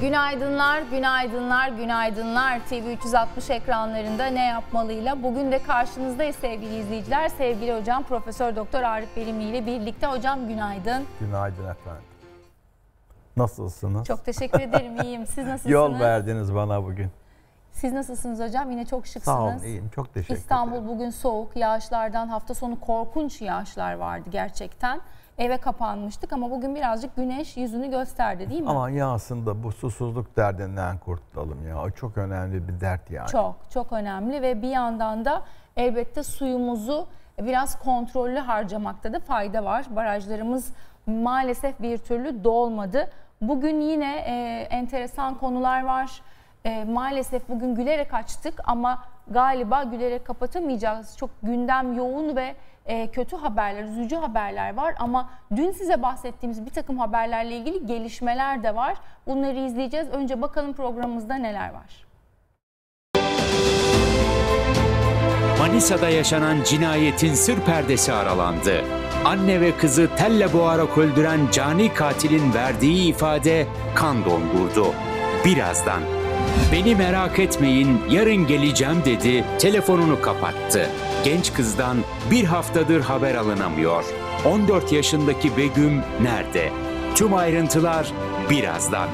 Günaydınlar, günaydınlar, günaydınlar. TV 360 ekranlarında Ne Yapmalı'yla bugün de karşınızdayız sevgili izleyiciler. Sevgili hocam Profesör Doktor Arif Verimli ile birlikte. Hocam günaydın. Günaydın efendim. Nasılsınız? Çok teşekkür ederim, iyiyim. Siz nasılsınız? Yol verdiniz bana bugün. Siz nasılsınız hocam? Yine çok şıksınız. Sağ olun, iyiyim. Çok teşekkür ederim. İstanbul bugün soğuk, yağışlardan hafta sonu korkunç yağışlar vardı gerçekten. Eve kapanmıştık ama bugün birazcık güneş yüzünü gösterdi değil mi? Ama yağsın da bu susuzluk derdinden kurtulalım ya. O çok önemli bir dert yani. Çok, çok önemli ve bir yandan da elbette suyumuzu biraz kontrollü harcamakta da fayda var. Barajlarımız maalesef bir türlü dolmadı. Bugün yine enteresan konular var. Maalesef bugün gülerek açtık ama galiba gülerek kapatamayacağız. Çok gündem yoğun ve kötü haberler, üzücü haberler var ama dün size bahsettiğimiz bir takım haberlerle ilgili gelişmeler de var. Bunları izleyeceğiz. Önce bakalım programımızda neler var. Manisa'da yaşanan cinayetin sır perdesi aralandı. Anne ve kızı telle boğarak öldüren cani katilin verdiği ifade kan dondurdu. Birazdan. Beni merak etmeyin, yarın geleceğim dedi, telefonunu kapattı. Genç kızdan bir haftadır haber alınamıyor. 14 yaşındaki Begüm nerede? Tüm ayrıntılar birazdan.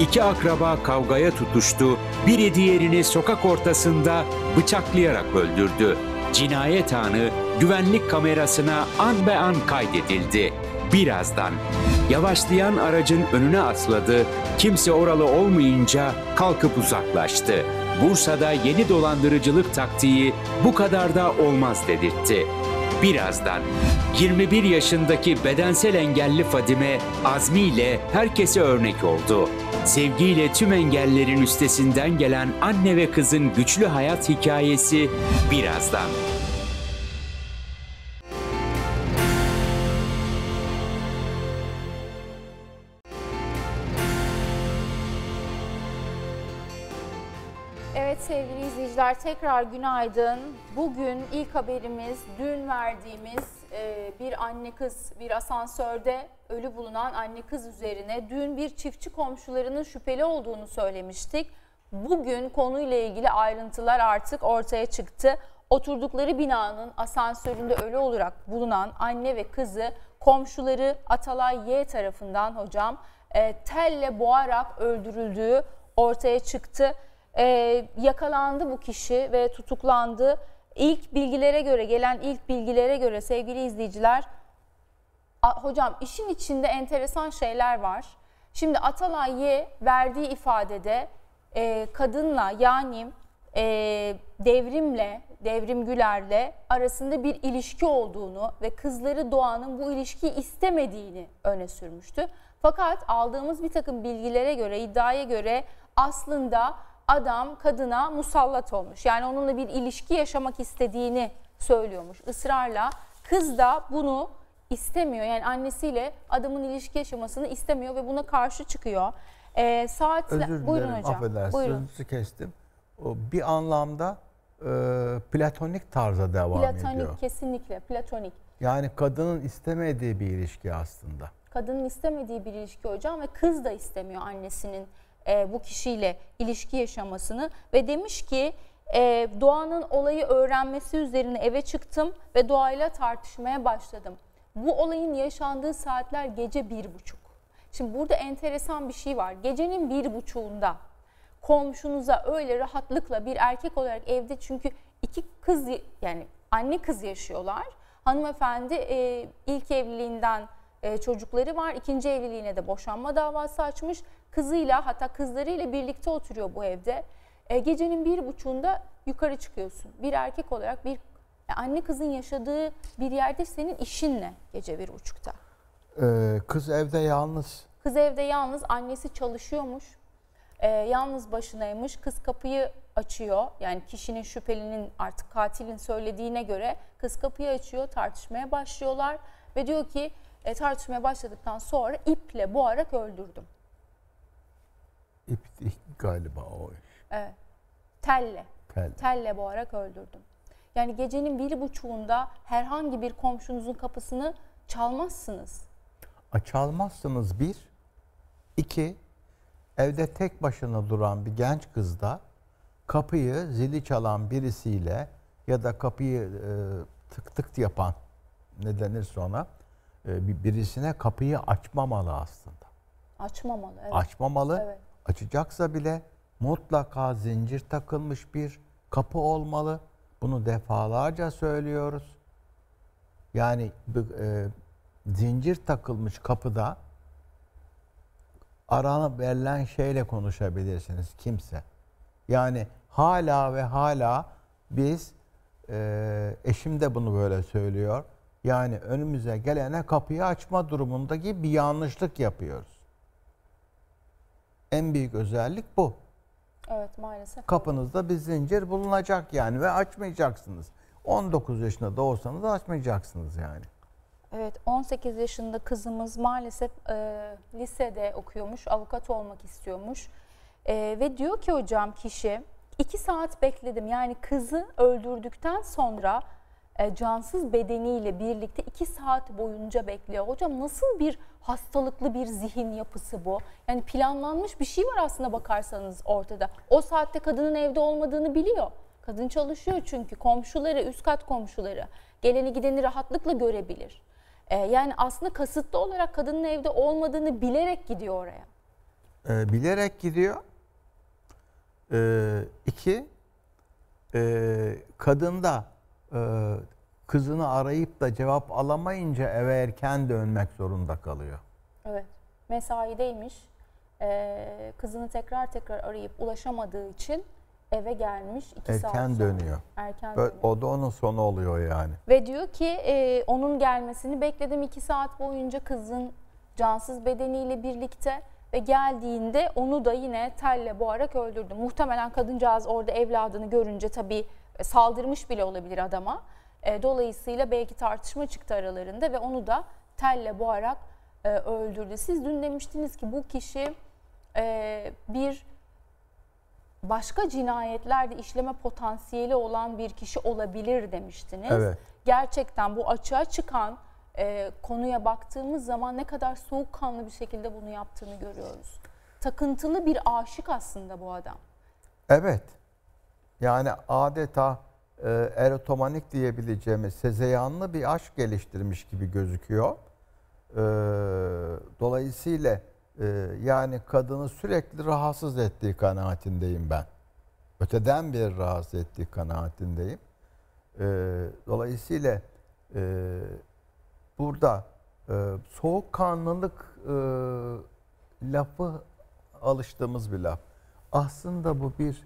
İki akraba kavgaya tutuştu, biri diğerini sokak ortasında bıçaklayarak öldürdü. Cinayet anı güvenlik kamerasına an be an kaydedildi. Birazdan. Yavaşlayan aracın önüne atladı, kimse oralı olmayınca kalkıp uzaklaştı. Bursa'da yeni dolandırıcılık taktiği bu kadar da olmaz dedirtti. Birazdan. 21 yaşındaki bedensel engelli Fadime, azmiyle herkese örnek oldu. Sevgiyle tüm engellerin üstesinden gelen anne ve kızın güçlü hayat hikayesi birazdan. Sevgili izleyiciler tekrar günaydın. Bugün ilk haberimiz dün verdiğimiz bir anne kız, bir asansörde ölü bulunan anne kız üzerine. Dün bir çiftçi komşularının şüpheli olduğunu söylemiştik. Bugün konuyla ilgili ayrıntılar artık ortaya çıktı. Oturdukları binanın asansöründe ölü olarak bulunan anne ve kızı komşuları Atalay Y tarafından hocam telle boğarak öldürüldüğü ortaya çıktı. Yakalandı bu kişi ve tutuklandı. Gelen ilk bilgilere göre sevgili izleyiciler, hocam işin içinde enteresan şeyler var. Şimdi Atalay Y verdiği ifadede kadınla yani Devrim Güler'le arasında bir ilişki olduğunu ve kızları Doğan'ın bu ilişkiyi istemediğini öne sürmüştü. Fakat aldığımız bir takım bilgilere göre, iddiaya göre aslında adam kadına musallat olmuş. Yani onunla bir ilişki yaşamak istediğini söylüyormuş ısrarla. Kız da bunu istemiyor. Yani annesiyle adamın ilişki yaşamasını istemiyor ve buna karşı çıkıyor. Buyurun hocam. Affedersiniz. Buyurun. Kestim. O bir anlamda platonik tarza devam ediyor. Platonik, kesinlikle platonik. Yani kadının istemediği bir ilişki aslında. Kadının istemediği bir ilişki hocam ve kız da istemiyor annesinin bu kişiyle ilişki yaşamasını ve demiş ki Doğan'ın olayı öğrenmesi üzerine eve çıktım ve Doğa'yla tartışmaya başladım. Bu olayın yaşandığı saatler gece 1.30. Şimdi burada enteresan bir şey var. Gecenin 1.30'unda komşunuza öyle rahatlıkla bir erkek olarak evde, çünkü iki kız yani anne kız yaşıyorlar. Hanımefendi ilk evliliğinden çocukları var. İkinci evliliğine de boşanma davası açmış. Kızıyla, hatta kızlarıyla birlikte oturuyor bu evde. Gecenin 1.30'unda yukarı çıkıyorsun. Bir erkek olarak bir anne kızın yaşadığı bir yerde senin işin ne gece 1.30'da? Kız evde yalnız. Kız evde yalnız. Annesi çalışıyormuş. Yalnız başınaymış. Kız kapıyı açıyor. Yani kişinin, şüphelinin, artık katilin söylediğine göre kız kapıyı açıyor. Tartışmaya başlıyorlar. Ve diyor ki tartışmaya başladıktan sonra iple boğarak öldürdüm. İp galiba o iş. Evet. Telle boğarak öldürdüm. Yani gecenin 1.30'unda herhangi bir komşunuzun kapısını çalmazsınız. Çalmazsınız bir. İki, evde tek başına duran bir genç kızda kapıyı zili çalan birisiyle ya da kapıyı tık tık yapan, ne denirse ona, birisine kapıyı açmamalı aslında. Açmamalı, evet. Açmamalı, evet. Açacaksa bile mutlaka zincir takılmış bir kapı olmalı. Bunu defalarca söylüyoruz. Yani zincir takılmış kapıda arana verilen şeyle konuşabilirsiniz, kimse. Yani hala ve hala biz, eşim de bunu böyle söylüyor. Yani önümüze gelene kapıyı açma durumundaki bir yanlışlık yapıyoruz. En büyük özellik bu. Evet, maalesef. Kapınızda bir zincir bulunacak yani ve açmayacaksınız. 19 yaşında da olsanız açmayacaksınız yani. Evet, 18 yaşında kızımız maalesef lisede okuyormuş, avukat olmak istiyormuş. Ve diyor ki hocam, kişi 2 saat bekledim. Yani kızı öldürdükten sonra cansız bedeniyle birlikte 2 saat boyunca bekliyor. Hocam nasıl bir hastalıklı bir zihin yapısı bu? Yani planlanmış bir şey var aslında bakarsanız ortada. O saatte kadının evde olmadığını biliyor. Kadın çalışıyor çünkü, komşuları, üst kat komşuları, geleni gideni rahatlıkla görebilir. Yani aslında kasıtlı olarak kadının evde olmadığını bilerek gidiyor oraya. Bilerek gidiyor. Kadında kızını arayıp da cevap alamayınca eve erken dönmek zorunda kalıyor. Evet, mesaideymiş. Kızını tekrar arayıp ulaşamadığı için eve gelmiş, 2 saat dönüyor. Erken dönüyor. O da onun sonu oluyor yani. Ve diyor ki onun gelmesini bekledim 2 saat boyunca kızın cansız bedeniyle birlikte ve geldiğinde onu da yine telle boğarak öldürdü. Muhtemelen kadıncağız orada evladını görünce tabii saldırmış bile olabilir adama. Dolayısıyla belki tartışma çıktı aralarında ve onu da telle boğarak öldürdü. Siz dün demiştiniz ki bu kişi başka cinayetlerde işleme potansiyeli olan bir kişi olabilir demiştiniz. Evet. Gerçekten bu açığa çıkan konuya baktığımız zaman ne kadar soğukkanlı bir şekilde bunu yaptığını görüyoruz. Takıntılı bir aşık aslında bu adam. Evet. Yani adeta erotomanik diyebileceğimiz sezeyanlı bir aşk geliştirmiş gibi gözüküyor. Dolayısıyla yani kadını sürekli rahatsız ettiği kanaatindeyim ben. Öteden beri rahatsız ettiği kanaatindeyim. Dolayısıyla burada soğukkanlılık lafı alıştığımız bir laf. Aslında bu bir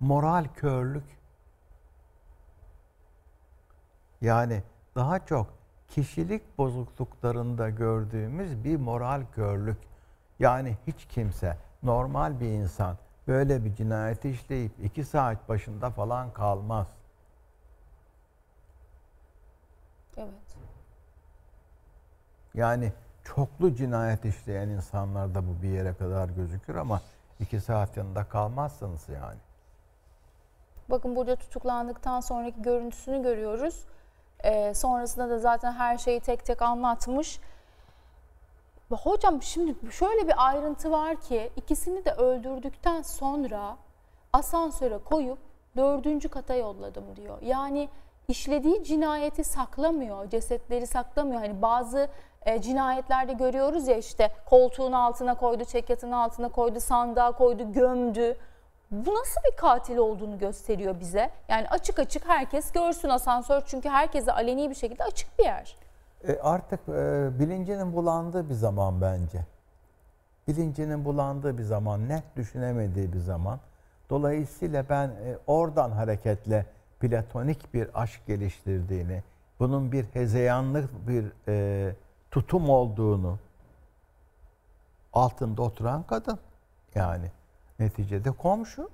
moral körlük. Yani daha çok kişilik bozukluklarında gördüğümüz bir moral körlük. Yani hiç kimse, normal bir insan böyle bir cinayeti işleyip 2 saat başında falan kalmaz. Evet. Yani çoklu cinayet işleyen insanlarda bu bir yere kadar gözükür ama 2 saat yanında kalmazsınız yani. Bakın burada tutuklandıktan sonraki görüntüsünü görüyoruz. Sonrasında da zaten her şeyi tek tek anlatmış. Hocam şimdi şöyle bir ayrıntı var ki ikisini de öldürdükten sonra asansöre koyup 4. kata yolladım diyor. Yani işlediği cinayeti saklamıyor, cesetleri saklamıyor. Hani bazı cinayetlerde görüyoruz ya, işte koltuğun altına koydu, çekatın altına koydu, sandığa koydu, gömdü. Bu nasıl bir katil olduğunu gösteriyor bize. Yani açık açık herkes görsün asansör, çünkü herkese aleni bir şekilde açık bir yer. Artık bilincinin bulandığı bir zaman bence. Bilincinin bulandığı bir zaman, net düşünemediği bir zaman. Dolayısıyla ben oradan hareketle platonik bir aşk geliştirdiğini, bunun bir hezeyanlık bir tutum olduğunu, altında oturan kadın yani. Neticede komşu.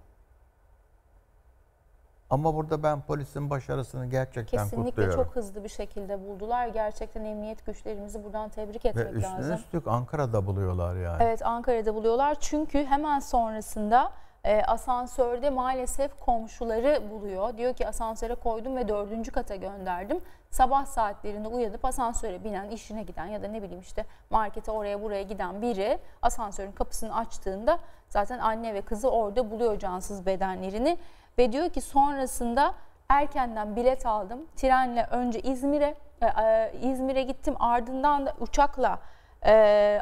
Ama burada ben polisin başarısını gerçekten kutluyorum. Kesinlikle çok hızlı bir şekilde buldular. Gerçekten emniyet güçlerimizi buradan tebrik etmek lazım. Ve üstüne üstlük Ankara'da buluyorlar yani. Evet, Ankara'da buluyorlar. Çünkü hemen sonrasında asansörde maalesef komşuları buluyor. Diyor ki asansöre koydum ve 4. kata gönderdim. Sabah saatlerinde uyanıp asansöre binen, işine giden ya da ne bileyim işte markete oraya buraya giden biri asansörün kapısını açtığında zaten anne ve kızı orada buluyor cansız bedenlerini. Ve diyor ki sonrasında erkenden bilet aldım. Trenle önce İzmir'e gittim, ardından da uçakla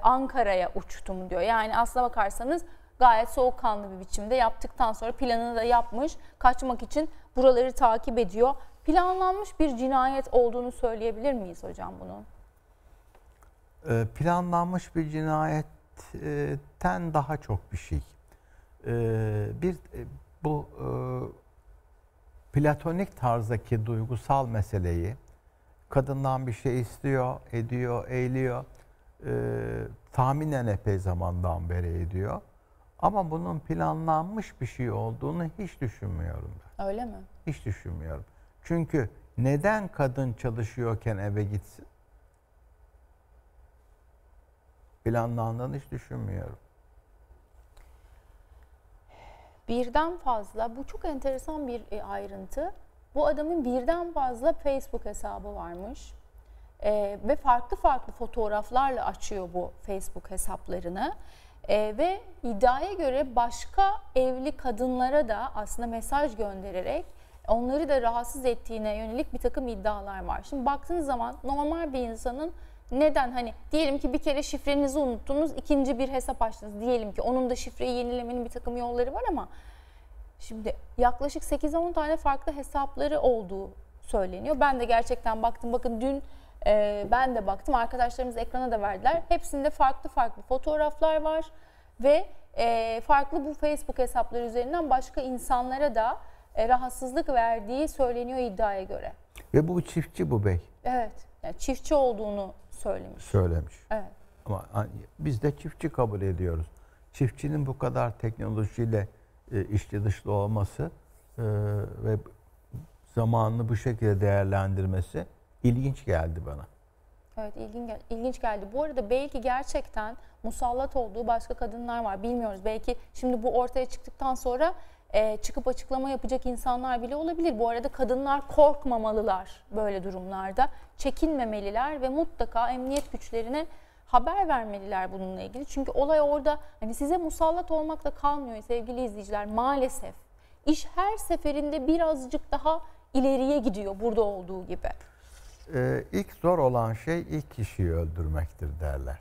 Ankara'ya uçtum diyor. Yani aslına bakarsanız gayet soğukkanlı bir biçimde yaptıktan sonra planını da yapmış, kaçmak için buraları takip ediyor. Planlanmış bir cinayet olduğunu söyleyebilir miyiz hocam bunu? Planlanmış bir cinayetten daha çok bir şey. Bu platonik tarzdaki duygusal meseleyi, kadından bir şey istiyor, ediyor, eğiliyor, tahminen epey zamandan beri ediyor. Ama bunun planlanmış bir şey olduğunu hiç düşünmüyorum ben. Öyle mi? Hiç düşünmüyorum. Çünkü neden kadın çalışıyorken eve gitsin? Planlandığını hiç düşünmüyorum. Birden fazla, bu çok enteresan bir ayrıntı. Bu adamın birden fazla Facebook hesabı varmış. Ve farklı farklı fotoğraflarla açıyor bu Facebook hesaplarını. Ve iddiaya göre başka evli kadınlara da aslında mesaj göndererek onları da rahatsız ettiğine yönelik bir takım iddialar var. Şimdi baktığınız zaman normal bir insanın neden, hani diyelim ki bir kere şifrenizi unuttunuz, ikinci bir hesap açtınız, diyelim ki onun da şifreyi yenilemenin bir takım yolları var ama şimdi yaklaşık 8-10 tane farklı hesapları olduğu söyleniyor. Ben de gerçekten baktım, bakın dün ben de baktım, arkadaşlarımız ekrana da verdiler. Hepsinde farklı farklı fotoğraflar var ve farklı bu Facebook hesapları üzerinden başka insanlara da rahatsızlık verdiği söyleniyor iddiaya göre. Ve bu çiftçi bu bey. Evet, yani çiftçi olduğunu söylemiş. Evet. Ama biz de çiftçi kabul ediyoruz. Çiftçinin bu kadar teknolojiyle içli dışlı olması ve zamanını bu şekilde değerlendirmesi İlginç geldi bana. Evet, ilginç geldi. Bu arada belki gerçekten musallat olduğu başka kadınlar var. Bilmiyoruz. Belki şimdi bu ortaya çıktıktan sonra çıkıp açıklama yapacak insanlar bile olabilir. Bu arada kadınlar korkmamalılar böyle durumlarda. Çekinmemeliler ve mutlaka emniyet güçlerine haber vermeliler bununla ilgili. Çünkü olay orada hani size musallat olmakla kalmıyor sevgili izleyiciler maalesef. İş her seferinde birazcık daha ileriye gidiyor burada olduğu gibi. İlk zor olan şey ilk kişiyi öldürmektir derler.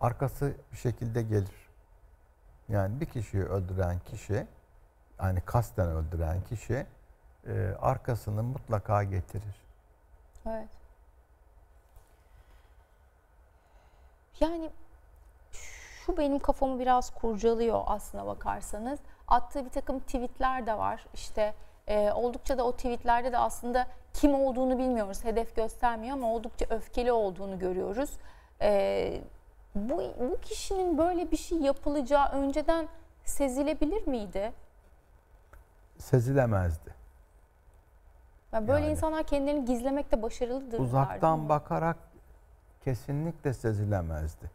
Arkası bir şekilde gelir. Yani bir kişiyi öldüren kişi, yani kasten öldüren kişi arkasını mutlaka getirir. Evet. Yani şu benim kafamı biraz kurcalıyor aslına bakarsanız. Attığı bir takım tweetler de var. İşte oldukça da o tweetlerde de aslında kim olduğunu bilmiyoruz. Hedef göstermiyor ama oldukça öfkeli olduğunu görüyoruz. Bu kişinin böyle bir şey yapılacağı önceden sezilebilir miydi? Sezilemezdi. Yani böyle insanlar kendilerini gizlemekte başarılıdır. Uzaktan bakarak kesinlikle sezilemezdi.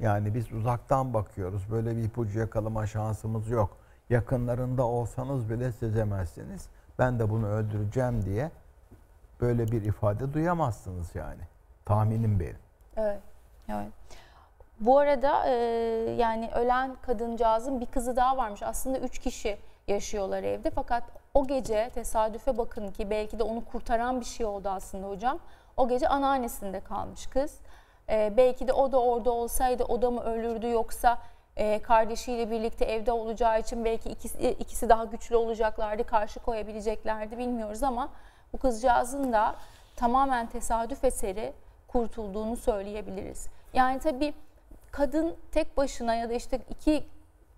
Yani biz uzaktan bakıyoruz. Böyle bir ipucu yakalama şansımız yok. Yakınlarında olsanız bile sezemezsiniz. Ben de bunu öldüreceğim diye böyle bir ifade duyamazsınız yani. Tahminim benim. Evet, evet. Bu arada yani ölen kadıncağızın bir kızı daha varmış. Aslında 3 kişi yaşıyorlar evde. Fakat o gece tesadüfe bakın ki belki de onu kurtaran bir şey oldu aslında hocam. O gece anneannesinde kalmış kız. Belki de o da orada olsaydı o da mı ölürdü, yoksa kardeşiyle birlikte evde olacağı için belki ikisi daha güçlü olacaklardı, karşı koyabileceklerdi, bilmiyoruz ama bu kızcağızın da tamamen tesadüf eseri kurtulduğunu söyleyebiliriz. Yani tabii kadın tek başına ya da işte 2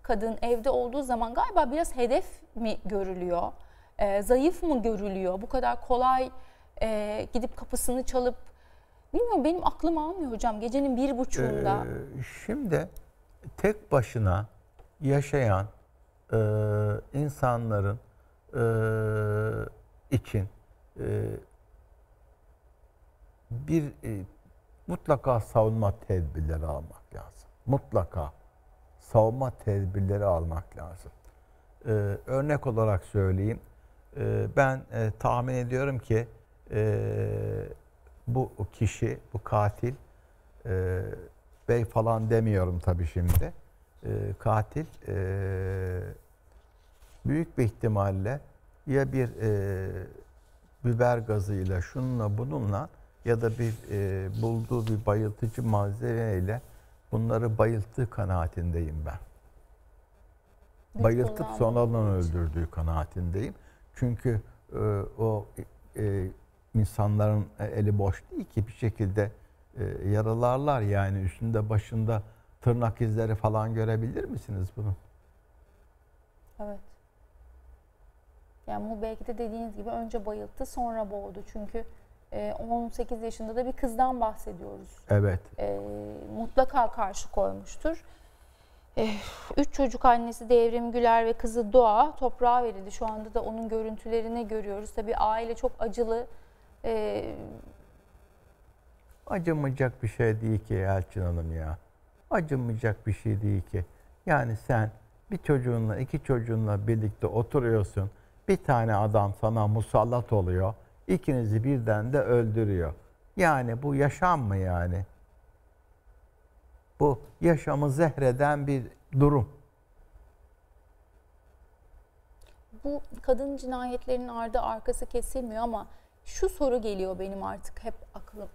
kadın evde olduğu zaman galiba biraz hedef mi görülüyor, zayıf mı görülüyor, bu kadar kolay gidip kapısını çalıp, bilmiyorum, benim aklım almıyor hocam gecenin 1.30'unda. Şimdi tek başına yaşayan insanların için mutlaka savunma tedbirleri almak lazım. Mutlaka savunma tedbirleri almak lazım. Örnek olarak söyleyeyim. Ben tahmin ediyorum ki bu kişi, bu katil, bey falan demiyorum tabii şimdi. Katil büyük bir ihtimalle ya bir biber gazıyla, şununla bununla ya da bir bulduğu bir bayıltıcı malzemeyle bunları bayılttığı kanaatindeyim ben. Bayıltıp sonradan öldürdüğü kanaatindeyim. Çünkü o insanların eli boş değil ki, bir şekilde yaralarlar yani, üstünde başında tırnak izleri falan görebilir misiniz bunu? Evet. Yani bu belki de dediğiniz gibi önce bayılttı, sonra boğdu. Çünkü 18 yaşında da bir kızdan bahsediyoruz. Evet. Mutlaka karşı koymuştur. 3 çocuk annesi Devrim Güler ve kızı Doğa toprağa verildi. Şu anda da onun görüntülerini görüyoruz. Tabii aile çok acılı. Acımayacak bir şey değil ki Elçin Hanım ya. Acımayacak bir şey değil ki. Yani sen bir çocuğunla, iki çocuğunla birlikte oturuyorsun. Bir tane adam sana musallat oluyor. İkinizi birden de öldürüyor. Yani bu yaşam mı yani? Bu yaşamı zehreden bir durum. Bu kadın cinayetlerinin ardı arkası kesilmiyor ama şu soru geliyor benim artık hep aklım.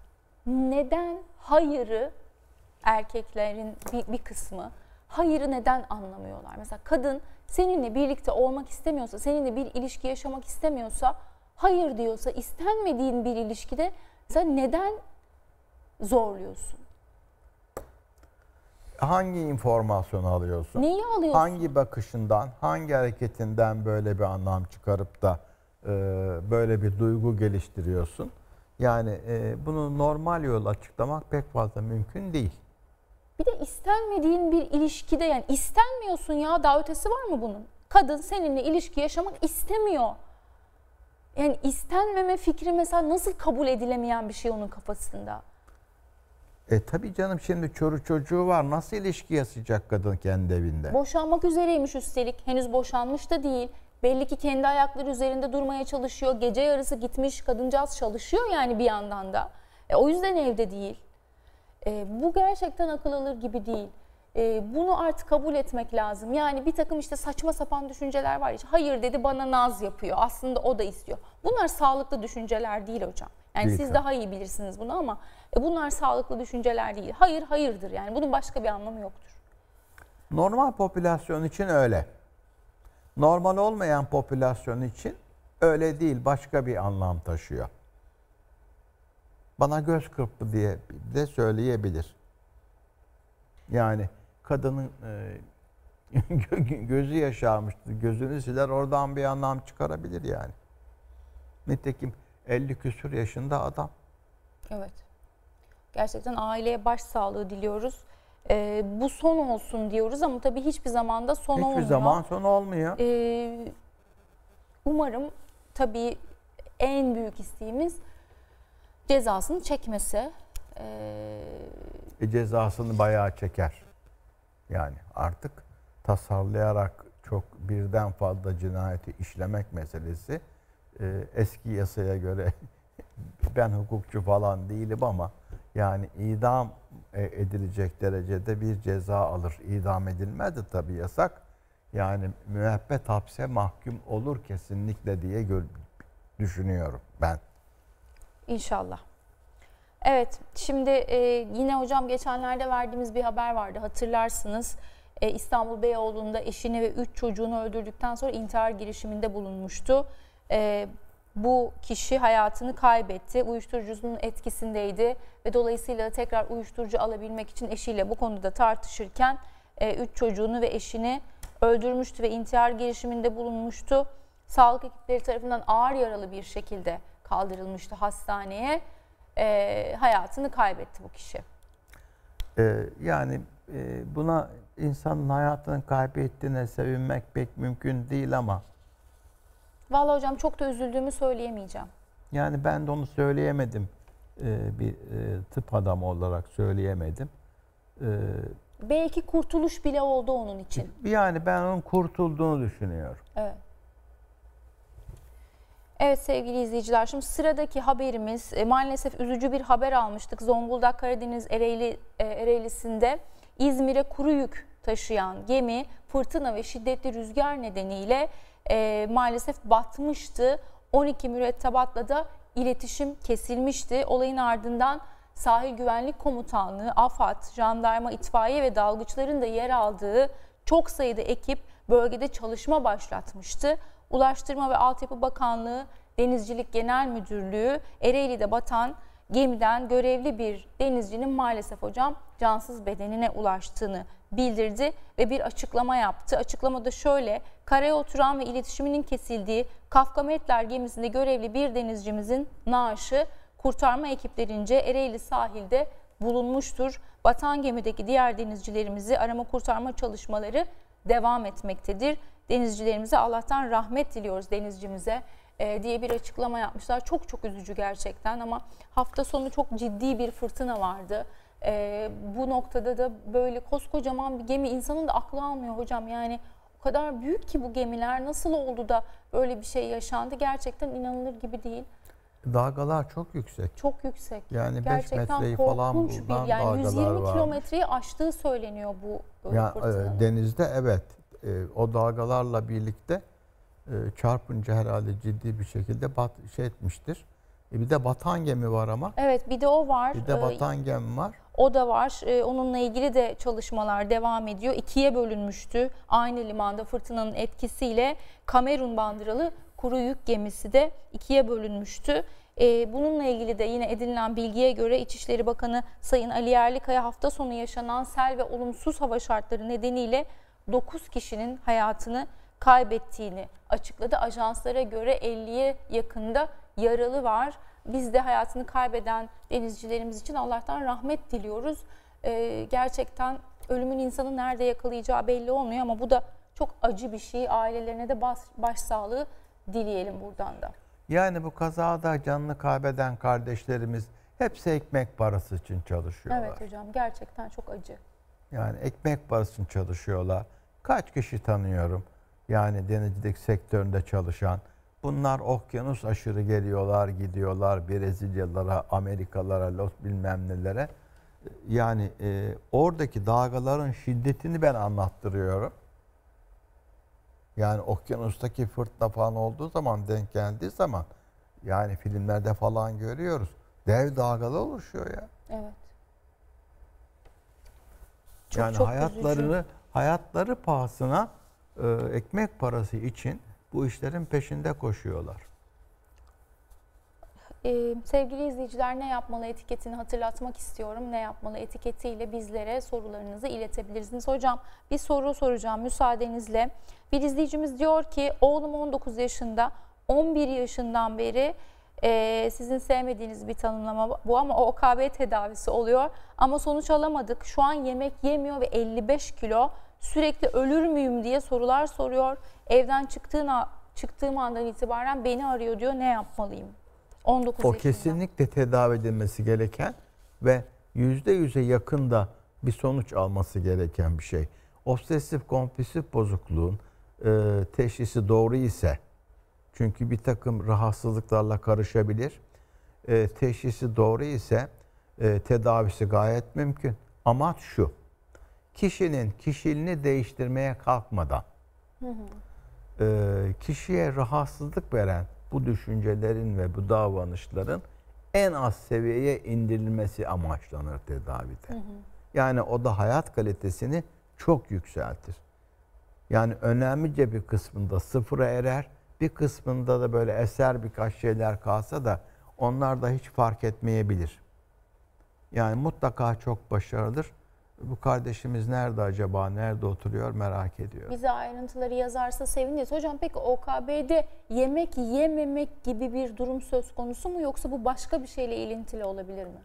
Neden hayırı erkeklerin bir kısmı, hayırı neden anlamıyorlar? Mesela kadın seninle birlikte olmak istemiyorsa, seninle bir ilişki yaşamak istemiyorsa, hayır diyorsa, istenmediğin bir ilişkide sen neden zorluyorsun? Hangi informasyonu alıyorsun? Neyi alıyorsun? Hangi bakışından, hangi hareketinden böyle bir anlam çıkarıp da böyle bir duygu geliştiriyorsun? Yani bunu normal yolla açıklamak pek fazla mümkün değil. Bir de istenmediğin bir ilişkide, yani istenmiyorsun ya, daha ötesi var mı bunun? Kadın seninle ilişki yaşamak istemiyor. Yani istenmeme fikri mesela nasıl kabul edilemeyen bir şey onun kafasında? Tabii canım, şimdi çocuğu var, nasıl ilişki yaşayacak kadın kendi evinde? Boşanmak üzereymiş üstelik, henüz boşanmış da değil. Belli ki kendi ayakları üzerinde durmaya çalışıyor. Gece yarısı gitmiş, kadıncağız çalışıyor yani bir yandan da. O yüzden evde değil. Bu gerçekten akıl alır gibi değil. Bunu artık kabul etmek lazım. Yani bir takım işte saçma sapan düşünceler var. İşte hayır dedi, bana naz yapıyor. Aslında o da istiyor. Bunlar sağlıklı düşünceler değil hocam. Yani değil, siz daha iyi bilirsiniz bunu ama bunlar sağlıklı düşünceler değil. Hayır, hayırdır yani. Bunun başka bir anlamı yoktur. Normal popülasyon için öyle. Normal olmayan popülasyon için öyle değil. Başka bir anlam taşıyor. Bana göz kırptı diye de söyleyebilir. Yani kadının gözü yaşarmıştı. Gözünü siler, oradan bir anlam çıkarabilir yani. Nitekim 50 küsur yaşında adam. Evet. Gerçekten aileye başsağlığı diliyoruz. Bu son olsun diyoruz ama tabii hiçbir zaman da son olmuyor. Hiçbir zaman son olmuyor. Umarım tabii en büyük isteğimiz cezasını çekmesi. Cezasını bayağı çeker. Yani artık tasarlayarak çok birden fazla cinayeti işlemek meselesi eski yasaya göre ben hukukçu falan değilim ama yani idam edilecek derecede bir ceza alır. İdam edilmezdi tabii, yasak. Yani müebbet hapse mahkum olur kesinlikle diye düşünüyorum ben. İnşallah. Evet, şimdi yine hocam geçenlerde verdiğimiz bir haber vardı, hatırlarsınız. İstanbul Beyoğlu'nda eşini ve 3 çocuğunu öldürdükten sonra intihar girişiminde bulunmuştu. Bu kişi hayatını kaybetti. Uyuşturucunun etkisindeydi ve dolayısıyla tekrar uyuşturucu alabilmek için eşiyle bu konuda tartışırken 3 çocuğunu ve eşini öldürmüştü ve intihar girişiminde bulunmuştu. Sağlık ekipleri tarafından ağır yaralı bir şekilde kaldırılmıştı hastaneye. Hayatını kaybetti bu kişi. Yani buna, insanın hayatını kaybettiğine sevinmek pek mümkün değil ama. Vallahi hocam çok da üzüldüğümü söyleyemeyeceğim. Yani ben de onu söyleyemedim. Bir tıp adamı olarak söyleyemedim. belki kurtuluş bile oldu onun için. Yani ben onun kurtulduğunu düşünüyorum. Evet. Evet sevgili izleyiciler, şimdi sıradaki haberimiz maalesef üzücü bir haber almıştık. Zonguldak Karadeniz Ereğlisi'nde İzmir'e kuru yük taşıyan gemi fırtına ve şiddetli rüzgar nedeniyle maalesef batmıştı. 12 mürettebatla da iletişim kesilmişti. Olayın ardından Sahil Güvenlik Komutanlığı, AFAD, jandarma, itfaiye ve dalgıçların da yer aldığı çok sayıda ekip bölgede çalışma başlatmıştı. Ulaştırma ve Altyapı Bakanlığı, Denizcilik Genel Müdürlüğü, Ereğli'de batan gemiden görevli bir denizcinin maalesef hocam cansız bedenine ulaştığını bildirdi ve bir açıklama yaptı. Açıklamada şöyle: karaya oturan ve iletişiminin kesildiği Kafkametler gemisinde görevli bir denizcimizin naaşı kurtarma ekiplerince Ereğli sahilde bulunmuştur. Batan gemideki diğer denizcilerimizi arama kurtarma çalışmaları devam etmektedir. Denizcilerimize Allah'tan rahmet diliyoruz, denizcimize diye bir açıklama yapmışlar. Çok çok üzücü gerçekten, ama hafta sonu çok ciddi bir fırtına vardı. Bu noktada da böyle koskocaman bir gemi, insanın da aklı almıyor hocam. Yani o kadar büyük ki bu gemiler, nasıl oldu da böyle bir şey yaşandı? Gerçekten inanılır gibi değil. Dalgalar çok yüksek. Çok yüksek. Yani 5 metreyi falan buradan bir, yani 120 kilometreyi aştığı söyleniyor bu fırtınanın. Denizde evet. O dalgalarla birlikte çarpınca herhalde ciddi bir şekilde etmiştir. Bir de batan gemi var ama. Evet, bir de o var. Bir de batan gemi var. O da var. Onunla ilgili de çalışmalar devam ediyor. İkiye bölünmüştü. Aynı limanda fırtınanın etkisiyle Kamerun bandıralı kuru yük gemisi de ikiye bölünmüştü. Bununla ilgili de yine edinilen bilgiye göre İçişleri Bakanı Sayın Ali Yerlikaya hafta sonu yaşanan sel ve olumsuz hava şartları nedeniyle 9 kişinin hayatını kaybettiğini açıkladı. Ajanslara göre 50'ye yakında yaralı var. Biz de hayatını kaybeden denizcilerimiz için Allah'tan rahmet diliyoruz. Gerçekten ölümün insanı nerede yakalayacağı belli olmuyor, ama bu da çok acı bir şey. Ailelerine de başsağlığı dileyelim buradan da. Yani bu kazada canını kaybeden kardeşlerimiz hepsi ekmek parası için çalışıyorlar. Evet hocam, gerçekten çok acı. Yani ekmek parası için çalışıyorlar. Kaç kişi tanıyorum yani denizcilik sektöründe çalışan. Bunlar okyanus aşırı geliyorlar, gidiyorlar Brezilyalara, Amerikalara, Los bilmem nelere. Yani oradaki dalgaların şiddetini ben anlattırıyorum. Yani okyanustaki fırtına falan olduğu zaman, denk geldiği zaman, yani filmlerde falan görüyoruz. Dev dalgalar oluşuyor ya. Evet. Çok, yani çok hayatları pahasına ekmek parası için bu işlerin peşinde koşuyorlar. Sevgili izleyiciler, Ne Yapmalı etiketini hatırlatmak istiyorum. Ne Yapmalı etiketiyle bizlere sorularınızı iletebilirsiniz. Hocam bir soru soracağım müsaadenizle. Bir izleyicimiz diyor ki, oğlum 19 yaşında, 11 yaşından beri sizin sevmediğiniz bir tanımlama bu ama OKB tedavisi oluyor. Ama sonuç alamadık. Şu an yemek yemiyor ve 55 kilo. Sürekli ölür müyüm diye sorular soruyor. Evden çıktığım andan itibaren beni arıyor diyor. Ne yapmalıyım? 19 yaşında. O kesinlikle tedavi edilmesi gereken ve %100'e yakında bir sonuç alması gereken bir şey. Obsesif kompulsif bozukluğun teşhisi doğru ise, çünkü bir takım rahatsızlıklarla karışabilir. Teşhisi doğru ise tedavisi gayet mümkün. Amaç şu: kişinin kişiliğini değiştirmeye kalkmadan, kişiye rahatsızlık veren bu düşüncelerin ve bu davranışların en az seviyeye indirilmesi amaçlanır tedavide. Yani o da hayat kalitesini çok yükseltir. Yani önemlice bir kısmında sıfıra erer, bir kısmında da böyle eser birkaç şeyler kalsa da onlar da hiç fark etmeyebilir. Yani mutlaka çok başarılıdır. Bu kardeşimiz nerede acaba, nerede oturuyor merak ediyor. Bize ayrıntıları yazarsa seviniriz. Hocam peki OKB'de yemek yememek gibi bir durum söz konusu mu, yoksa bu başka bir şeyle ilintili olabilir mi?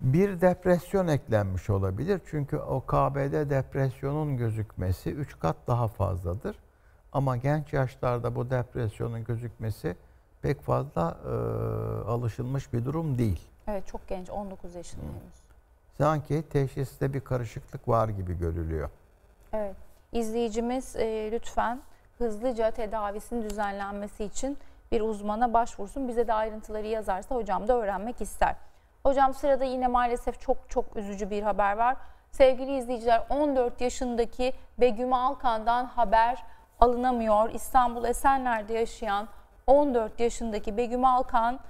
Bir depresyon eklenmiş olabilir. Çünkü OKB'de depresyonun gözükmesi 3 kat daha fazladır. Ama genç yaşlarda bu depresyonun gözükmesi pek fazla alışılmış bir durum değil. Evet, çok genç, 19 yaşındayız. sanki teşhiste bir karışıklık var gibi görülüyor. Evet. İzleyicimiz lütfen hızlıca tedavisinin düzenlenmesi için bir uzmana başvursun. Bize de ayrıntıları yazarsa hocam da öğrenmek ister. Hocam sırada yine maalesef çok üzücü bir haber var. Sevgili izleyiciler, 14 yaşındaki Begüm Alkan'dan haber alınamıyor. İstanbul Esenler'de yaşayan 14 yaşındaki Begüm Alkan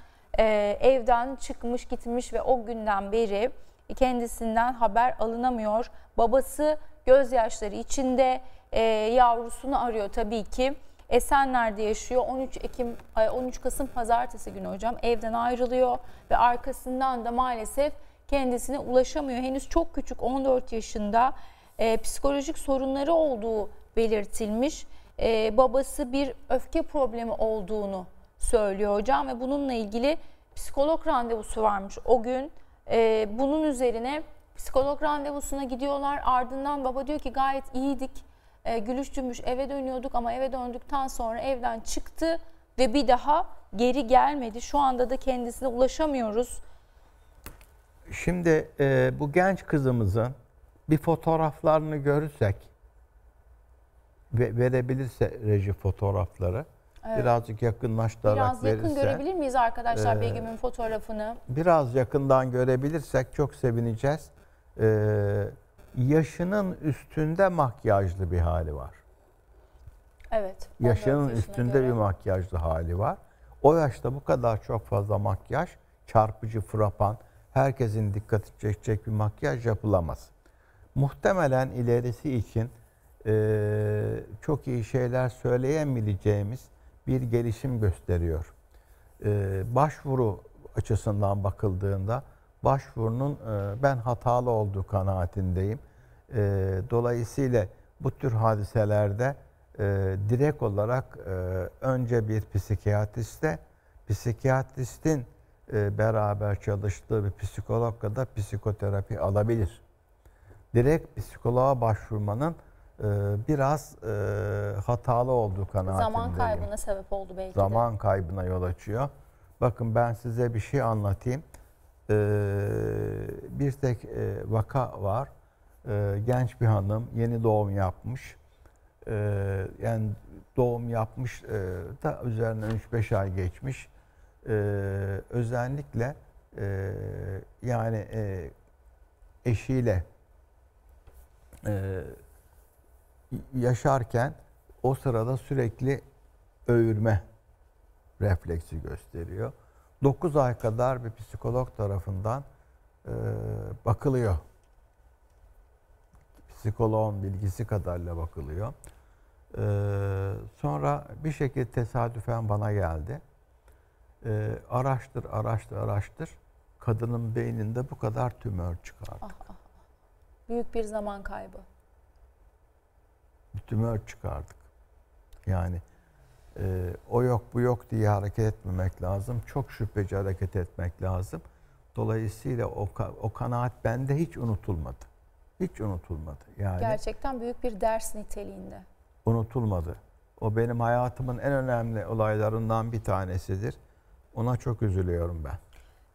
evden çıkmış gitmiş ve o günden beri kendisinden haber alınamıyor. Babası gözyaşları içinde yavrusunu arıyor tabii ki. Esenler'de yaşıyor. 13 Kasım pazartesi günü hocam evden ayrılıyor ve arkasından da maalesef kendisine ulaşamıyor. Henüz çok küçük, 14 yaşında, psikolojik sorunları olduğu belirtilmiş. Babası bir öfke problemi olduğunu söylüyor hocam ve bununla ilgili psikolog randevusu varmış o gün. Bunun üzerine psikolog randevusuna gidiyorlar. Ardından baba diyor ki gayet iyiydik, gülüş cümbüş eve dönüyorduk ama eve döndükten sonra evden çıktı ve bir daha geri gelmedi. Şu anda da kendisine ulaşamıyoruz. Şimdi bu genç kızımızın bir fotoğraflarını görürsek, verebilirse reji fotoğrafları, evet, birazcık yakınlaştırarak biraz verirse. Biraz yakın görebilir miyiz arkadaşlar Begüm'ün fotoğrafını? Biraz yakından görebilirsek çok sevineceğiz. Yaşının üstünde makyajlı bir hali var. Evet. Yaşının üstünde göre bir makyajlı hali var. O yaşta bu kadar çok fazla makyaj, çarpıcı, frapan, herkesin dikkatini çekecek bir makyaj yapılamaz. Muhtemelen ilerisi için çok iyi şeyler söyleyemeyeceğimiz bir gelişim gösteriyor. Başvuru açısından bakıldığında başvurunun ben hatalı olduğu kanaatindeyim. Dolayısıyla bu tür hadiselerde direkt olarak önce bir psikiyatriste, psikiyatristin beraber çalıştığı bir psikologla da psikoterapi alabilir. Direkt psikoloğa başvurmanın biraz hatalı olduğu kanaatindeyim. Zaman kaybına sebep oldu belki de. Zaman kaybına yol açıyor. Bakın ben size bir şey anlatayım. Bir tek vaka var. Genç bir hanım yeni doğum yapmış. Yani doğum yapmış da üzerinden 3-5 ay geçmiş. Özellikle yani eşiyle yaşarken o sırada sürekli övürme refleksi gösteriyor. 9 ay kadar bir psikolog tarafından bakılıyor. Psikoloğun bilgisi kadarıyla bakılıyor. Sonra bir şekilde tesadüfen bana geldi. Araştır. Kadının beyninde bu kadar tümör çıkardı. Büyük bir zaman kaybı. Tümör çıkardık. Yani o yok bu yok diye hareket etmemek lazım. Çok şüpheci hareket etmek lazım. Dolayısıyla o kanaat bende hiç unutulmadı. Hiç unutulmadı. Yani gerçekten büyük bir ders niteliğinde. Unutulmadı. O benim hayatımın en önemli olaylarından bir tanesidir. Ona çok üzülüyorum ben.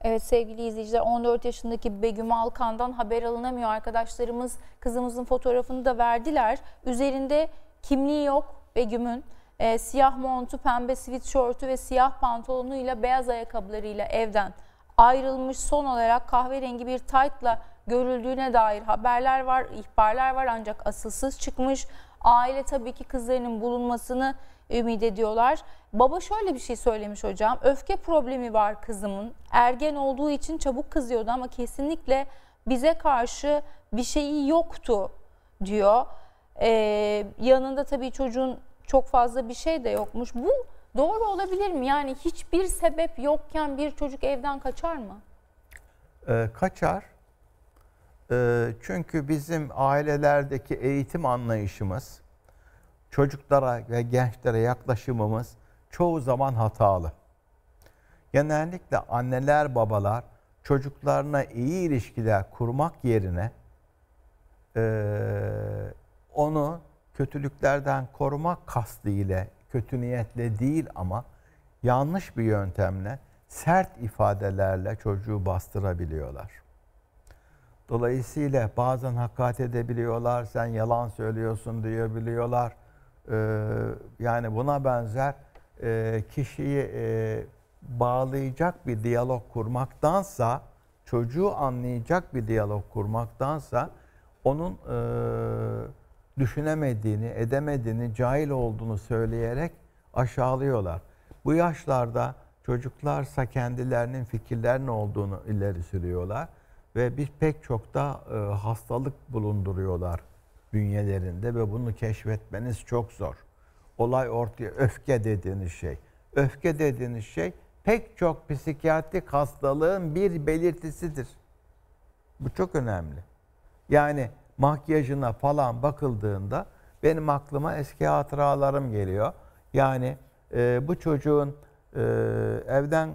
Evet sevgili izleyiciler, 14 yaşındaki Begüm Alkan'dan haber alınamıyor. Arkadaşlarımız kızımızın fotoğrafını da verdiler. Üzerinde kimliği yok Begüm'ün. Siyah montu, pembe sweatshirt'ü ve siyah pantolonuyla, beyaz ayakkabılarıyla evden ayrılmış. Son olarak kahverengi bir taytla görüldüğüne dair haberler var, ihbarlar var ancak asılsız çıkmış. Aile tabii ki kızlarının bulunmasını ümit ediyorlar. Baba şöyle bir şey söylemiş hocam. Öfke problemi var kızımın. Ergen olduğu için çabuk kızıyordu ama kesinlikle bize karşı bir şeyi yoktu diyor. Yanında tabii çocuğun çok fazla bir şey de yokmuş. Bu doğru olabilir mi? Yani hiçbir sebep yokken bir çocuk evden kaçar mı? Kaçar. Çünkü bizim ailelerdeki eğitim anlayışımız, çocuklara ve gençlere yaklaşımımız çoğu zaman hatalı. Genellikle anneler, babalar çocuklarına iyi ilişkiler kurmak yerine onu kötülüklerden korumak kastıyla, kötü niyetle değil ama yanlış bir yöntemle, sert ifadelerle çocuğu bastırabiliyorlar. Dolayısıyla bazen hakaret edebiliyorlar, sen yalan söylüyorsun diyebiliyorlar. Yani buna benzer kişiyi bağlayacak bir diyalog kurmaktansa, çocuğu anlayacak bir diyalog kurmaktansa onun düşünemediğini, edemediğini, cahil olduğunu söyleyerek aşağılıyorlar. Bu yaşlarda çocuklarsa kendilerinin fikirlerinin olduğunu ileri sürüyorlar ve bir pek çok da hastalık bulunduruyorlar bünyelerinde ve bunu keşfetmeniz çok zor. Olay ortaya öfke dediğiniz şey. Öfke dediğiniz şey pek çok psikiyatrik hastalığın bir belirtisidir. Bu çok önemli. Yani makyajına falan bakıldığında benim aklıma eski hatıralarım geliyor. Yani bu çocuğun evden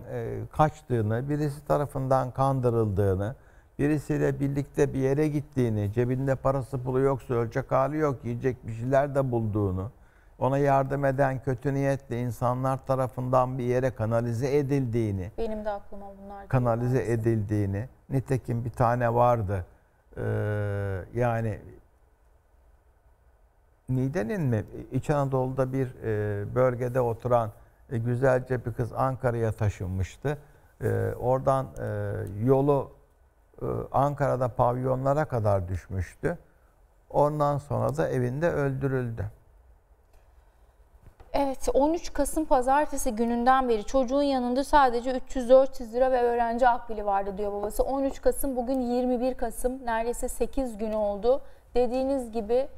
kaçtığını, birisi tarafından kandırıldığını, birisiyle birlikte bir yere gittiğini, cebinde parası pulu yoksa ölecek hali yok, yiyecek bir şeyler de bulduğunu, ona yardım eden kötü niyetli insanlar tarafından bir yere kanalize edildiğini, benim de aklıma bunlar kanalize edildiğini, nitekim bir tane vardı, yani Niğde'nin mi? İç Anadolu'da bir bölgede oturan güzelce bir kız Ankara'ya taşınmıştı. Oradan yolu Ankara'da pavyonlara kadar düşmüştü. Ondan sonra da evinde öldürüldü. Evet, 13 Kasım Pazartesi gününden beri çocuğun yanında sadece 300-400 lira ve öğrenci akbili vardı diyor babası. 13 Kasım, bugün 21 Kasım, neredeyse 8 gün oldu. Dediğiniz gibi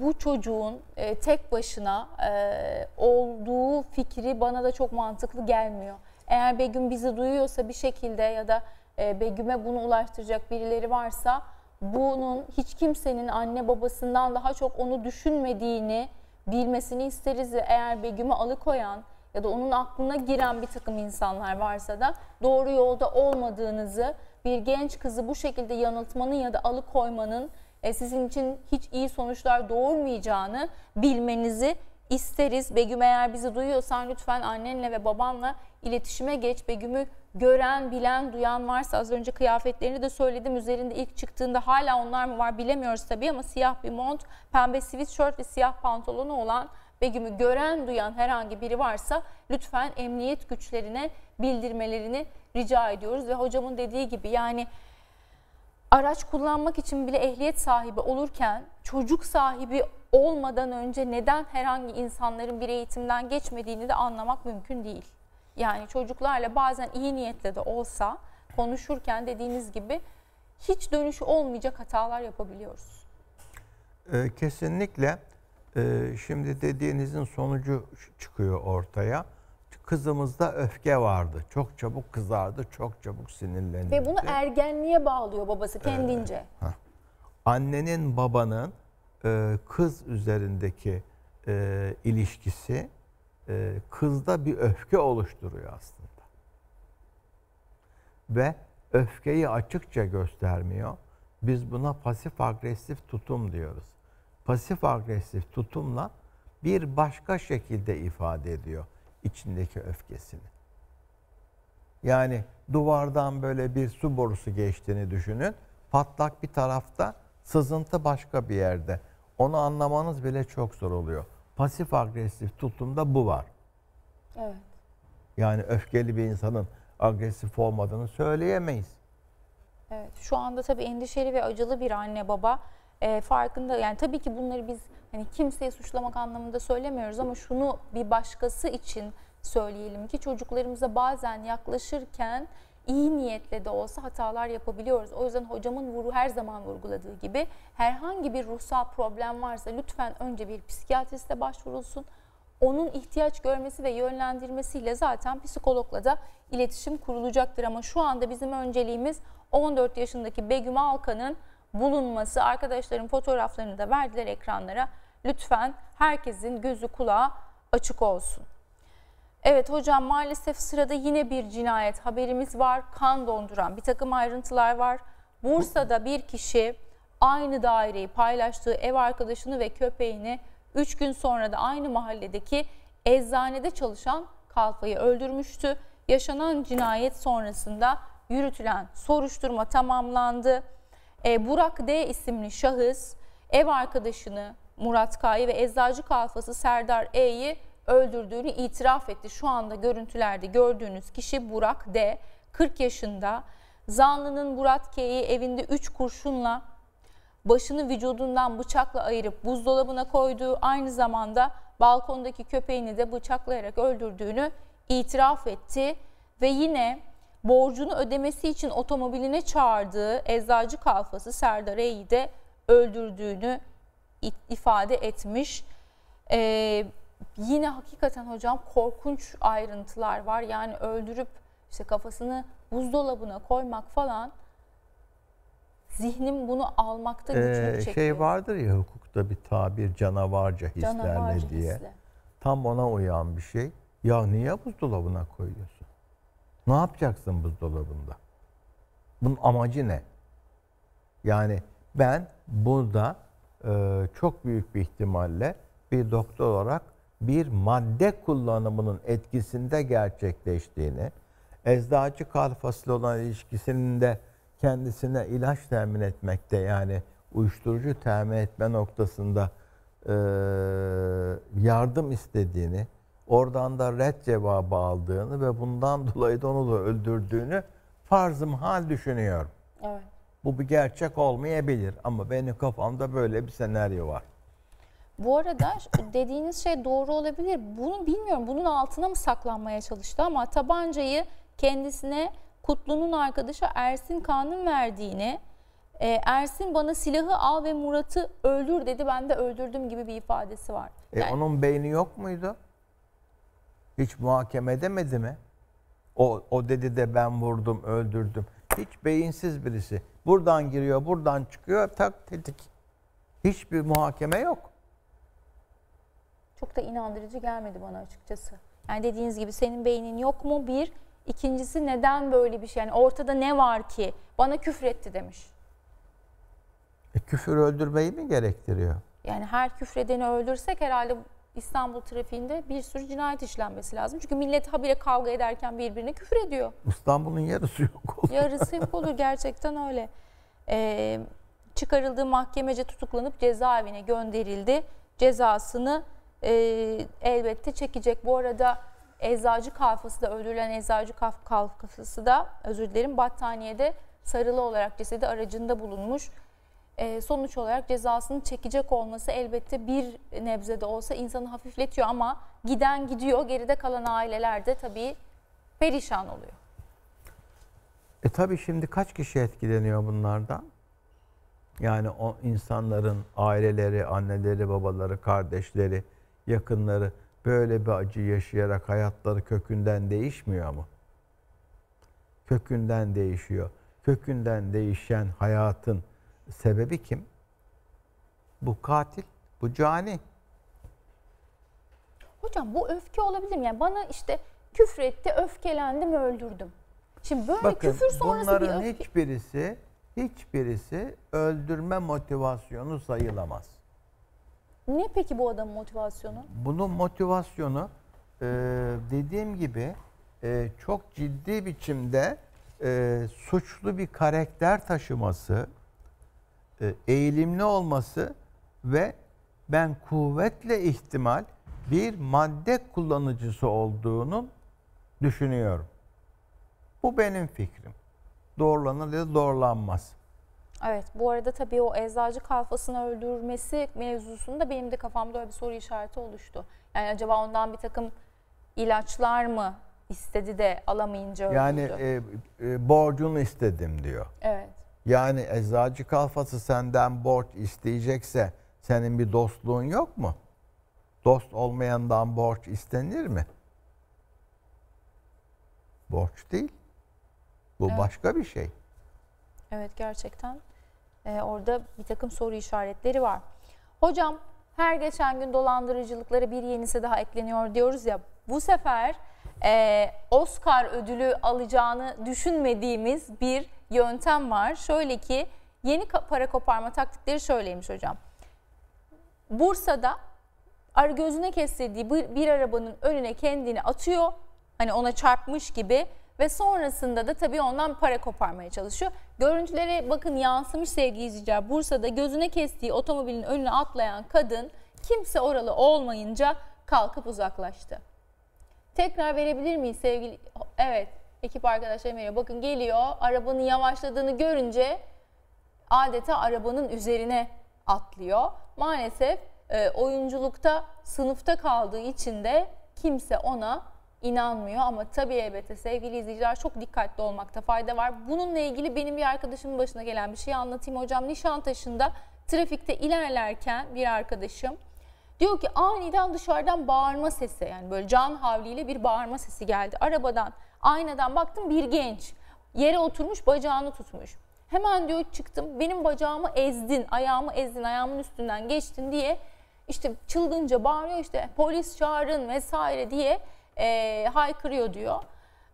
bu çocuğun tek başına olduğu fikri bana da çok mantıklı gelmiyor. Eğer Begüm bizi duyuyorsa bir şekilde ya da Begüm'e bunu ulaştıracak birileri varsa, bunun hiç kimsenin anne babasından daha çok onu düşünmediğini bilmesini isteriz. Eğer Begüm'ü alıkoyan ya da onun aklına giren bir takım insanlar varsa da doğru yolda olmadığınızı, bir genç kızı bu şekilde yanıltmanın ya da alıkoymanın sizin için hiç iyi sonuçlar doğurmayacağını bilmenizi isteriz. Begüm, eğer bizi duyuyorsan lütfen annenle ve babanla iletişime geç. Begüm'ü gören, bilen, duyan varsa, az önce kıyafetlerini de söyledim. Üzerinde ilk çıktığında hala onlar mı var bilemiyoruz tabii ama siyah bir mont, pembe sweatshirt ve siyah pantolonu olan Begüm'ü gören, duyan herhangi biri varsa lütfen emniyet güçlerine bildirmelerini rica ediyoruz. Ve hocamın dediği gibi, yani araç kullanmak için bile ehliyet sahibi olurken çocuk sahibi olmadan önce neden herhangi insanların bir eğitimden geçmediğini de anlamak mümkün değil. Yani çocuklarla bazen iyi niyetle de olsa konuşurken dediğiniz gibi hiç dönüşü olmayacak hatalar yapabiliyoruz. Kesinlikle. Şimdi dediğinizin sonucu çıkıyor ortaya. Kızımızda öfke vardı. Çok çabuk kızardı, çok çabuk sinirlenirdi. Ve bunu ergenliğe bağlıyor babası kendince. Annenin, babanın kız üzerindeki ilişkisi kızda bir öfke oluşturuyor aslında. Ve öfkeyi açıkça göstermiyor. Biz buna pasif agresif tutum diyoruz. Pasif agresif tutumla bir başka şekilde ifade ediyor içindeki öfkesini. Yani duvardan böyle bir su borusu geçtiğini düşünün. Patlak bir tarafta, sızıntı başka bir yerde. Onu anlamanız bile çok zor oluyor. Pasif agresif tutumda bu var. Evet. Yani öfkeli bir insanın agresif olmadığını söyleyemeyiz. Evet, şu anda tabii endişeli ve acılı bir anne baba farkında. Yani tabii ki bunları biz hani kimseyi suçlamak anlamında söylemiyoruz ama şunu bir başkası için söyleyelim ki çocuklarımıza bazen yaklaşırken iyi niyetle de olsa hatalar yapabiliyoruz. O yüzden hocamın her zaman vurguladığı gibi herhangi bir ruhsal problem varsa lütfen önce bir psikiyatriste başvurulsun. Onun ihtiyaç görmesi ve yönlendirmesiyle zaten psikologla da iletişim kurulacaktır. Ama şu anda bizim önceliğimiz 14 yaşındaki Begüm Alkan'ın bulunması. Arkadaşların fotoğraflarını da verdiler ekranlara. Lütfen herkesin gözü kulağı açık olsun. Evet hocam, maalesef sırada yine bir cinayet haberimiz var. Kan donduran bir takım ayrıntılar var. Bursa'da bir kişi aynı daireyi paylaştığı ev arkadaşını ve köpeğini 3 gün sonra da aynı mahalledeki eczanede çalışan kalfayı öldürmüştü. Yaşanan cinayet sonrasında yürütülen soruşturma tamamlandı. Burak D isimli şahıs ev arkadaşını Murat K'yı ve eczacı kalfası Serdar E'yi öldürdüğünü itiraf etti. Şu anda görüntülerde gördüğünüz kişi Burak D. 40 yaşında. Zanlının Murat K'yi evinde 3 kurşunla başını vücudundan bıçakla ayırıp buzdolabına koyduğu, aynı zamanda balkondaki köpeğini de bıçaklayarak öldürdüğünü itiraf etti. Ve yine borcunu ödemesi için otomobiline çağırdığı eczacı kalfası Serdar E'yi de öldürdüğünü ifade etmiş. Yine hakikaten hocam korkunç ayrıntılar var. Yani öldürüp işte kafasını buzdolabına koymak falan, zihnim bunu almakta güçlük çekiyor. Şey vardır ya hukukta bir tabir, canavarca hislerle, canavarca diye. Hisle. Tam ona uyan bir şey. Ya niye buzdolabına koyuyorsun? Ne yapacaksın buzdolabında? Bunun amacı ne? Yani ben burada çok büyük bir ihtimalle bir doktor olarak bir madde kullanımının etkisinde gerçekleştiğini, eczacı kalfasıyla olan ilişkisinin de kendisine ilaç temin etmekte, yani uyuşturucu temin etme noktasında yardım istediğini, oradan da ret cevabı aldığını ve bundan dolayı da onu da öldürdüğünü farzımhal düşünüyorum. Evet. Bu bir gerçek olmayabilir ama benim kafamda böyle bir senaryo var. Bu arada dediğiniz şey doğru olabilir. Bunu bilmiyorum. Bunun altına mı saklanmaya çalıştı ama tabancayı kendisine Kutlu'nun arkadaşı Ersin Kağan'ın verdiğini, Ersin bana silahı al ve Murat'ı öldür dedi, ben de öldürdüm gibi bir ifadesi var. Yani, onun beyni yok muydu? Hiç muhakeme edemedi mi? O dedi de ben vurdum, öldürdüm. Hiç beyinsiz birisi. Buradan giriyor, buradan çıkıyor, tak tetik. Hiçbir muhakeme yok. Çok da inandırıcı gelmedi bana açıkçası. Yani dediğiniz gibi senin beynin yok mu? Bir. İkincisi neden böyle bir şey? Yani ortada ne var ki? Bana küfretti demiş. Küfür öldürmeyi mi gerektiriyor? Yani her küfredeni öldürsek herhalde İstanbul trafiğinde bir sürü cinayet işlenmesi lazım. Çünkü millet habire kavga ederken birbirine küfür ediyor. İstanbul'un yarısı yok olur. Yarısı yok olur, gerçekten öyle. Çıkarıldığı mahkemece tutuklanıp cezaevine gönderildi. Cezasını elbette çekecek. Bu arada eczacı kalfası da, öldürülen eczacı kalfası da, özür dilerim, battaniyede sarılı olarak cesedi aracında bulunmuş. Sonuç olarak cezasını çekecek olması elbette bir nebze de olsa insanı hafifletiyor ama giden gidiyor, geride kalan aileler de tabii perişan oluyor. Tabii şimdi kaç kişi etkileniyor bunlardan? Yani o insanların aileleri, anneleri, babaları, kardeşleri, yakınları böyle bir acı yaşayarak hayatları kökünden değişmiyor mu? Kökünden değişiyor. Kökünden değişen hayatın sebebi kim? Bu katil, bu cani. Hocam bu öfke olabilir mi? Yani bana işte küfretti, öfkelendim, öldürdüm. Şimdi böyle bakın, küfür sonrası bir öfke... Bakın bunların hiçbirisi öldürme motivasyonu sayılamaz. Ne peki bu adamın motivasyonu? Bunun motivasyonu dediğim gibi çok ciddi biçimde suçlu bir karakter taşıması, eğilimli olması ve ben kuvvetle ihtimal bir madde kullanıcısı olduğunu düşünüyorum. Bu benim fikrim. Doğrulanır ya da doğrulanmaz. Evet, bu arada tabii o eczacı kalfasını öldürmesi mevzusunda benim de kafamda öyle bir soru işareti oluştu. Yani acaba ondan bir takım ilaçlar mı istedi de alamayınca öldürdü? Yani borcunu istedim diyor. Evet. Yani eczacı kalfası senden borç isteyecekse senin bir dostluğun yok mu? Dost olmayandan borç istenir mi? Borç değil. Bu evet, başka bir şey. Evet, gerçekten orada bir takım soru işaretleri var. Hocam her geçen gün dolandırıcılıklara bir yenisi daha ekleniyor diyoruz ya. Bu sefer Oscar ödülü alacağını düşünmediğimiz bir yöntem var. Şöyle ki, yeni para koparma taktikleri şöyleymiş hocam. Bursa'da gözüne kestirdiği bir arabanın önüne kendini atıyor. Hani ona çarpmış gibi. ve sonrasında da tabii ondan para koparmaya çalışıyor. Görüntülere bakın, yansımış sevgili izleyiciler. Bursa'da gözüne kestiği otomobilin önüne atlayan kadın kimse oralı olmayınca kalkıp uzaklaştı. Tekrar verebilir miyiz sevgili? Evet, ekip arkadaşlarım veriyor. Bakın geliyor, arabanın yavaşladığını görünce adeta arabanın üzerine atlıyor. Maalesef oyunculukta sınıfta kaldığı için de kimse ona inanmıyor. Ama tabii elbette sevgili izleyiciler çok dikkatli olmakta fayda var. Bununla ilgili benim bir arkadaşımın başına gelen bir şeyi anlatayım hocam. Nişantaşı'nda trafikte ilerlerken bir arkadaşım diyor ki aniden dışarıdan bağırma sesi, yani böyle can havliyle bir bağırma sesi geldi. Arabadan, aynadan baktım, bir genç yere oturmuş, bacağını tutmuş. Hemen diyor çıktım, benim bacağımı ezdin, ayağımı ezdin, ayağımın üstünden geçtin diye işte çılgınca bağırıyor, işte polis çağırın vesaire diye haykırıyor diyor.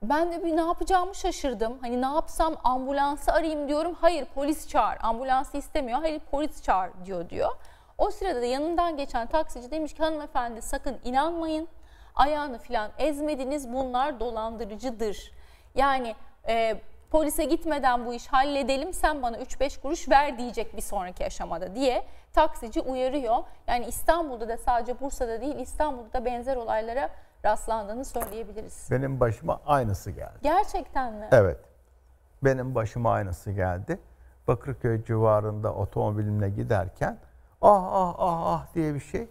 Ben de bir ne yapacağımı şaşırdım. Hani ne yapsam, ambulansı arayayım diyorum. Hayır, polis çağır. Ambulansı istemiyor. Hayır, polis çağır diyor. O sırada da yanından geçen taksici demiş ki hanımefendi sakın inanmayın. Ayağını falan ezmediniz. Bunlar dolandırıcıdır. Yani polise gitmeden bu iş halledelim, sen bana 3-5 kuruş ver diyecek bir sonraki aşamada diye taksici uyarıyor. Yani İstanbul'da da, sadece Bursa'da değil, İstanbul'da da benzer olaylara rastlandığını söyleyebiliriz. Benim başıma aynısı geldi. Gerçekten mi? Evet. Benim başıma aynısı geldi. Bakırköy civarında otomobilimle giderken ah diye bir şey.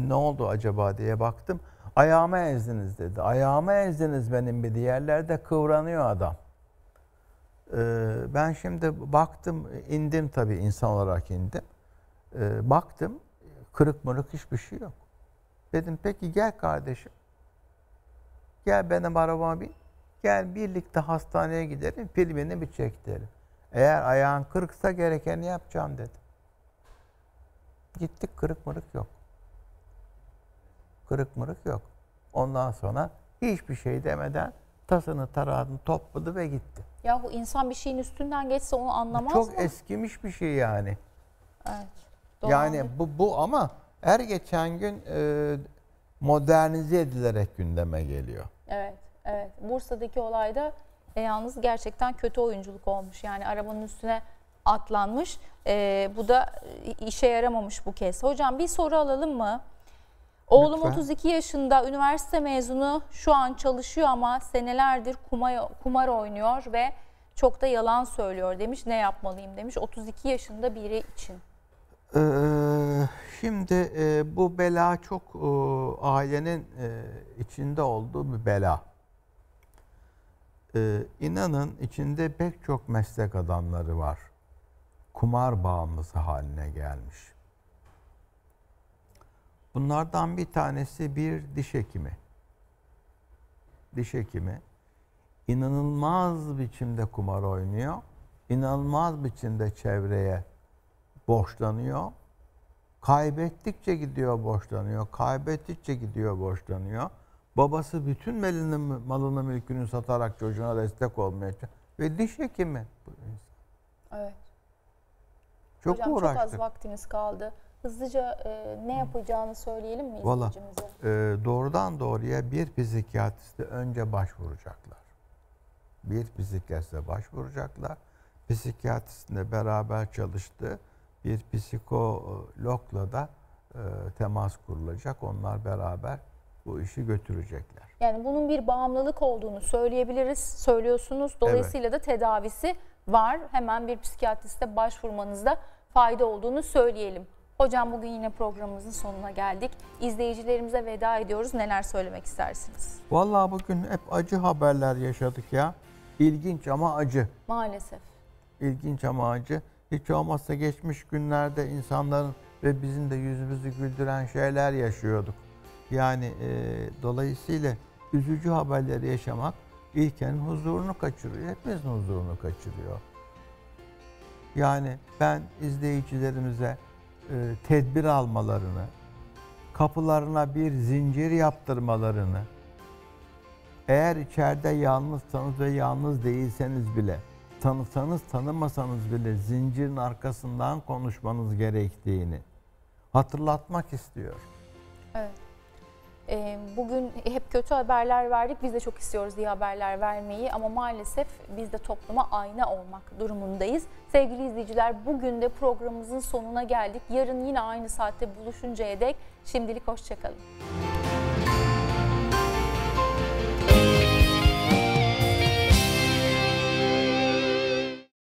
Ne oldu acaba diye baktım. Ayağımı ezdiniz dedi. Ayağımı ezdiniz benim, bir diğerlerde kıvranıyor adam. Ben şimdi baktım, indim tabii, insan olarak indim. Baktım kırık mırık hiçbir şey yok. Dedim peki gel kardeşim, gel benim arabama bin, gel birlikte hastaneye gidelim, filmini bir çektirelim. Eğer ayağın kırıksa gerekeni yapacağım dedim. Gittik, kırık mırık yok. Kırık mırık yok. Ondan sonra hiçbir şey demeden tasını tarağını topladı ve gitti. Yahu insan bir şeyin üstünden geçse onu anlamaz mı? Çok eskimiş bir şey yani. Evet. Yani bu ama her geçen gün modernize edilerek gündeme geliyor. Evet, evet. Bursa'daki olayda yalnız gerçekten kötü oyunculuk olmuş. Yani arabanın üstüne atlanmış. Bu da işe yaramamış bu kez. Hocam bir soru alalım mı? Oğlum lütfen. 32 yaşında, üniversite mezunu, şu an çalışıyor ama senelerdir kumar oynuyor ve çok da yalan söylüyor demiş. Ne yapmalıyım demiş 32 yaşında biri için. Şimdi bu bela çok ailenin içinde olduğu bir bela. İnanın içinde pek çok meslek adamları var. Kumar bağımlısı haline gelmiş. Bunlardan bir tanesi bir diş hekimi. Diş hekimi inanılmaz biçimde kumar oynuyor. İnanılmaz biçimde çevreye borçlanıyor. Kaybettikçe gidiyor borçlanıyor. Kaybettikçe gidiyor borçlanıyor. Babası bütün malını mülkünü satarak çocuğuna destek olmaya çalışıyor. Ve diş hekimi. Evet. Çok hocam uğraştık. Çok az vaktimiz kaldı. Hızlıca ne yapacağını söyleyelim mi izleyicimize? Doğrudan doğruya bir psikiyatriste önce başvuracaklar. Bir psikiyatriste başvuracaklar. Psikiyatristle beraber çalıştığı bir psikologla da temas kurulacak. Onlar beraber bu işi götürecekler. Yani bunun bir bağımlılık olduğunu söyleyebiliriz, söylüyorsunuz. Dolayısıyla evet, da tedavisi var. Hemen bir psikiyatriste başvurmanızda fayda olduğunu söyleyelim. Hocam bugün yine programımızın sonuna geldik. İzleyicilerimize veda ediyoruz. Neler söylemek istersiniz? Vallahi bugün hep acı haberler yaşadık ya. İlginç ama acı. Maalesef. İlginç ama acı. Hiç olmazsa geçmiş günlerde insanların ve bizim de yüzümüzü güldüren şeyler yaşıyorduk. Yani dolayısıyla üzücü haberleri yaşamak ilkenin huzurunu kaçırıyor. Hepimizin huzurunu kaçırıyor. Yani ben izleyicilerimize tedbir almalarını, kapılarına bir zincir yaptırmalarını, eğer içeride yalnızsanız ve yalnız değilseniz bile, tanısanız tanımasanız bile zincirin arkasından konuşmanız gerektiğini hatırlatmak istiyor. Evet. Bugün hep kötü haberler verdik, biz de çok istiyoruz diye haberler vermeyi ama maalesef biz de topluma ayna olmak durumundayız. Sevgili izleyiciler, bugün de programımızın sonuna geldik. Yarın yine aynı saatte buluşuncaya dek şimdilik hoşça kalın.